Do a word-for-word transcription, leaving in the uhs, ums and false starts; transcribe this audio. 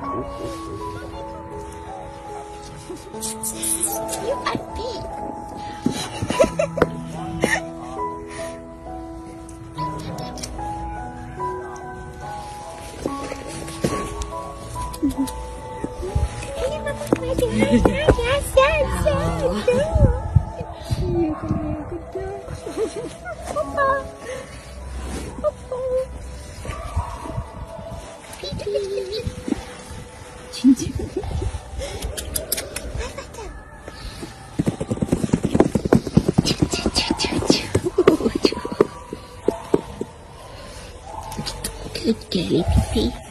You are big. Yes, yes, yes, yes. You can good girly, Pippi.